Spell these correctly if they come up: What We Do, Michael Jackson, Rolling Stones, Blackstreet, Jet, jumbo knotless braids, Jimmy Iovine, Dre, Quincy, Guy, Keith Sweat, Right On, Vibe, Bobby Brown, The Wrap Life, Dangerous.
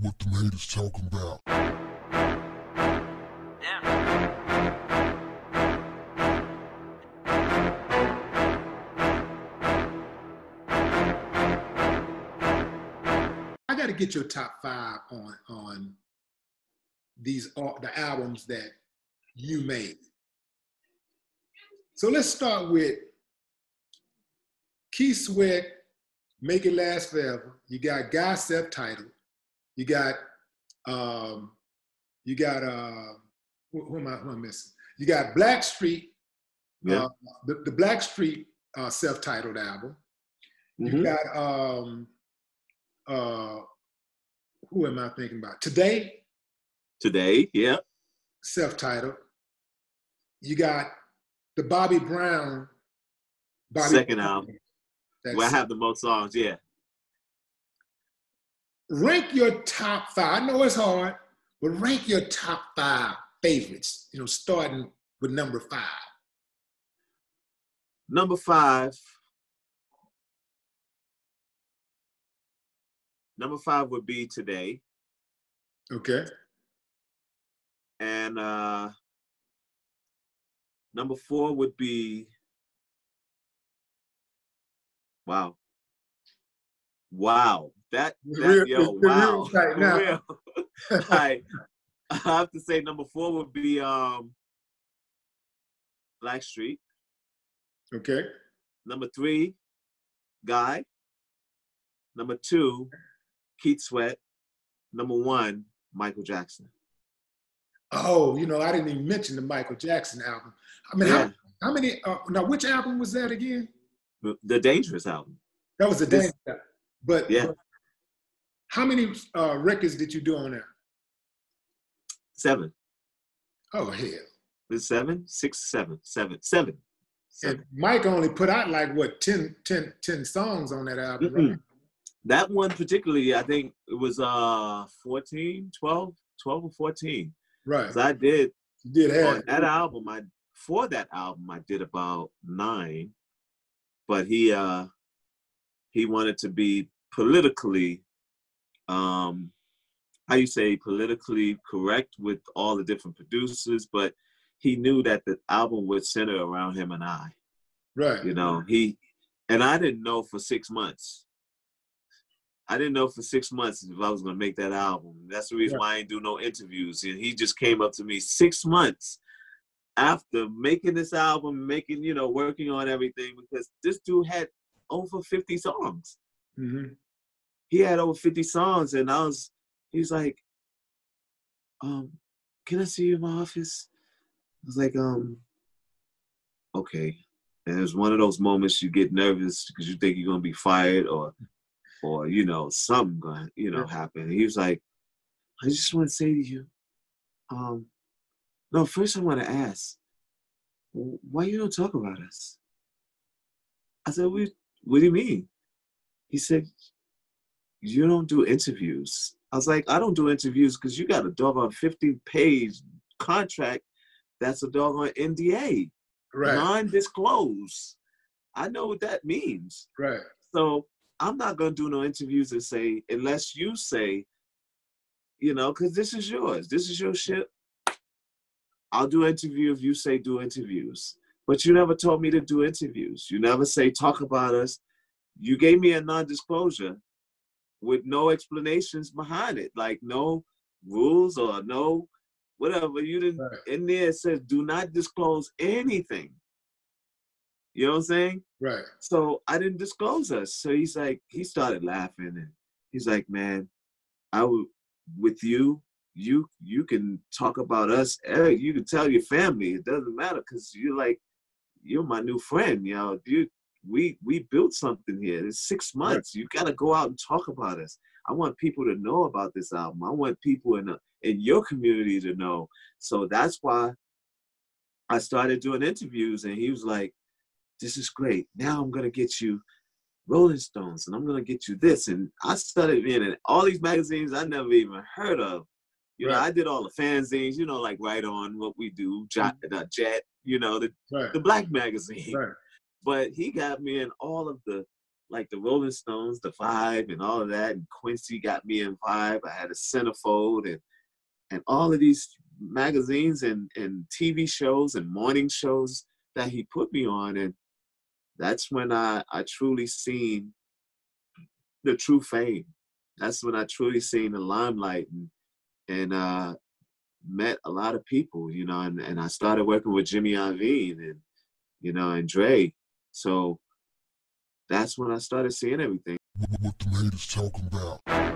what the haters talking about. Yeah. I got to get your top five on these the albums that you made. So let's start with Keith Sweat, Make It Last Forever. You got Guy self-titled. Who am I missing? You got Blackstreet, yeah. the Blackstreet self-titled album. Mm-hmm. You got who am I thinking about? Today, yeah. Self-titled. You got the Bobby Brown. Second album. Where I have the most songs, yeah. Rank your top five. I know it's hard, but rank your top five favorites, you know, starting with number five. Number five would be Today. Okay. And number four would be, wow. Wow. Right now. I have to say number four would be Blackstreet. Okay. Number three, Guy. Number two, Keith Sweat. Number one, Michael Jackson. Oh, you know, I didn't even mention the Michael Jackson album. I mean, yeah. how many, now which album was that again? The Dangerous album. That was the Dangerous album. But yeah. How many records did you do on there? 7. Oh, hell. Is 7? 6, 7. 7. And Mike only put out like, what, 10 songs on that album, right? That one particularly, I think it was 12 or 14. Right. So I did, for that album, I did about 9. But he wanted to be politically, politically correct with all the different producers, but he knew that the album would center around him and I. Right. You know, I didn't know for 6 months. If I was gonna make that album. That's the reason why I ain't do no interviews. And he just came up to me 6 months after making this album, working on everything, because this dude had over 50 songs. Mm-hmm. He had over 50 songs, and he's like, can I see you in my office? I was like, okay. And it's one of those moments you get nervous because you think you're gonna be fired or something gonna, happen. And he was like, I just wanna say to you, no, first I wanna ask, why you don't talk about us? I said, what do you mean? He said, you don't do interviews. I was like, I don't do interviews because you got a doggone 50-page contract that's a doggone NDA. Right. Non-disclosed. I know what that means. Right. So I'm not going to do no interviews and say, unless you say, because this is yours. This is your shit. I'll do interview if you say do interviews. But you never told me to do interviews. You never say, talk about us. You gave me a non-disclosure with no explanations behind it, like no rules or no whatever. You didn't, in there it says, do not disclose anything. You know what I'm saying? Right. So I didn't disclose us. So he's like, he started laughing and he's like, man, with you can talk about us. You can tell your family. It doesn't matter because you're like, you're my new friend, we built something here. It's 6 months. You got to go out and talk about us. I want people to know about this album. I want people in your community to know. So that's why I started doing interviews, and he was like, this is great. Now I'm going to get you Rolling Stones, and I'm going to get you this. And I started being in all these magazines I never even heard of. I did all the fanzines, like Right On, What We Do, Jet, the Black magazine. Right. But he got me in all of the like the Rolling Stones, the Vibe, and all of that. And Quincy got me in Vibe. I had a centerfold and all of these magazines and TV shows and morning shows that he put me on. And that's when I truly seen the true fame. That's when I truly seen the limelight and met a lot of people, you know, and I started working with Jimmy Iovine and, you know, and Dre. So that's when I started seeing everything. What the haters talking about.